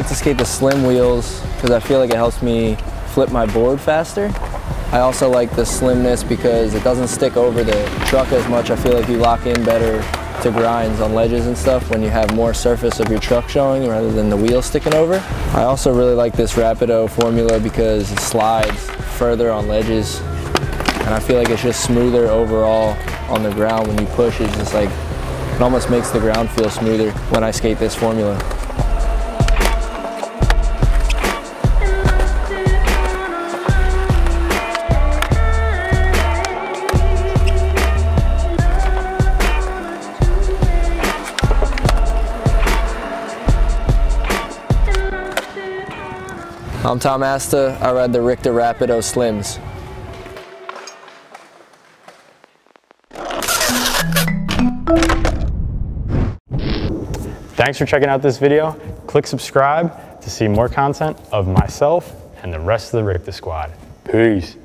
like to skate the slim wheels because I feel like it helps me flip my board faster. I also like the slimness because it doesn't stick over the truck as much. I feel like you lock in better to grinds on ledges and stuff when you have more surface of your truck showing rather than the wheel sticking over. I also really like this Rapido formula because it slides further on ledges, and I feel like it's just smoother overall on the ground. When you push, it's just like, it almost makes the ground feel smoother when I skate this formula. I'm Tom Asta, I ride the Ricta Rapido Slims. Thanks for checking out this video. Click subscribe to see more content of myself and the rest of the Ricta squad. Peace.